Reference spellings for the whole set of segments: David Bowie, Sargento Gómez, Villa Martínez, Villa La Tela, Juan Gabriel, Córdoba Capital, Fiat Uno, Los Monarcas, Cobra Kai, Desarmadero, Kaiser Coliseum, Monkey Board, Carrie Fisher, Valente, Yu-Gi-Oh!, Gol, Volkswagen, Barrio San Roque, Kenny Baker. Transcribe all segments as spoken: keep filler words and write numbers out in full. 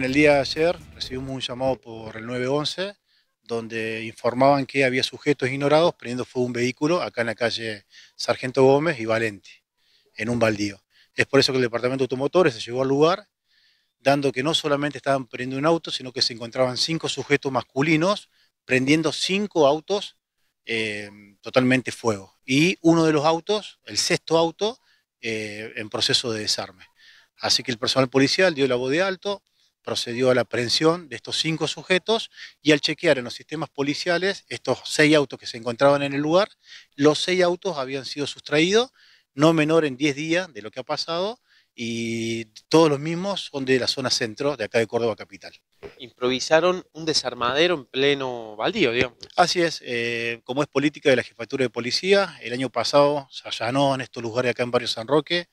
En el día de ayer recibimos un llamado por el nueve once, donde informaban que había sujetos ignorados prendiendo fuego un vehículo acá en la calle Sargento Gómez y Valente, en un baldío. Es por eso que el departamento de automotores se llegó al lugar, dando que no solamente estaban prendiendo un auto, sino que se encontraban cinco sujetos masculinos prendiendo cinco autos eh, totalmente fuego. Y uno de los autos, el sexto auto, eh, en proceso de desarme. Así que el personal policial dio la voz de alto, procedió a la aprehensión de estos cinco sujetos y al chequear en los sistemas policiales estos seis autos que se encontraban en el lugar, los seis autos habían sido sustraídos, no menor en diez días de lo que ha pasado, y todos los mismos son de la zona centro de acá de Córdoba Capital. Improvisaron un desarmadero en pleno baldío, digamos. Así es, eh, como es política de la Jefatura de Policía, el año pasado se allanó en estos lugares acá en Barrio San Roque,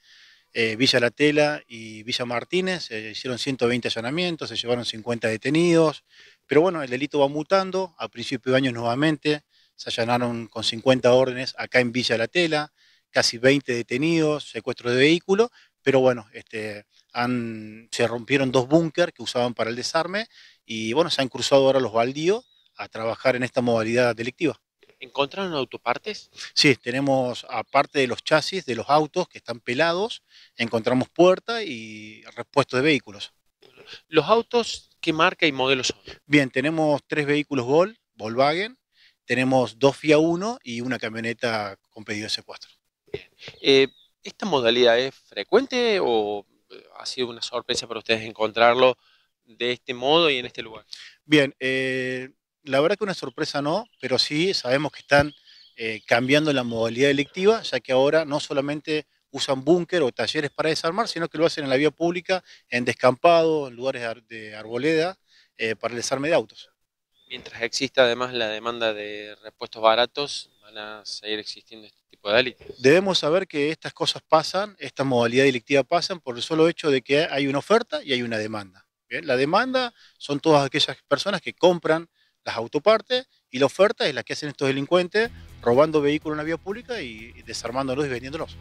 Eh, Villa La Tela y Villa Martínez, se eh, hicieron ciento veinte allanamientos, se llevaron cincuenta detenidos, pero bueno, el delito va mutando. A principio de año nuevamente se allanaron con cincuenta órdenes acá en Villa La Tela, casi veinte detenidos, secuestro de vehículo, pero bueno, este, han, se rompieron dos búnker que usaban para el desarme y bueno, se han cruzado ahora los baldíos a trabajar en esta modalidad delictiva. ¿Encontraron autopartes? Sí, tenemos, aparte de los chasis de los autos que están pelados, encontramos puertas y repuestos de vehículos. ¿Los autos qué marca y modelo son? Bien, tenemos tres vehículos Gol, Volkswagen, tenemos dos Fiat Uno y una camioneta con pedido de secuestro. Eh, ¿Esta modalidad es frecuente o ha sido una sorpresa para ustedes encontrarlo de este modo y en este lugar? Bien, eh... la verdad que una sorpresa no, pero sí sabemos que están eh, cambiando la modalidad delictiva, ya que ahora no solamente usan búnker o talleres para desarmar, sino que lo hacen en la vía pública, en descampados, en lugares de, ar de arboleda, eh, para el desarme de autos. Mientras exista además la demanda de repuestos baratos, van a seguir existiendo este tipo de delitos. Debemos saber que estas cosas pasan, esta modalidad delictiva pasan por el solo hecho de que hay una oferta y hay una demanda. ¿Bien? La demanda son todas aquellas personas que compran las autopartes, y la oferta es la que hacen estos delincuentes robando vehículos en la vía pública y desarmándolos y vendiéndolos.